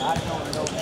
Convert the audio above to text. I don't know.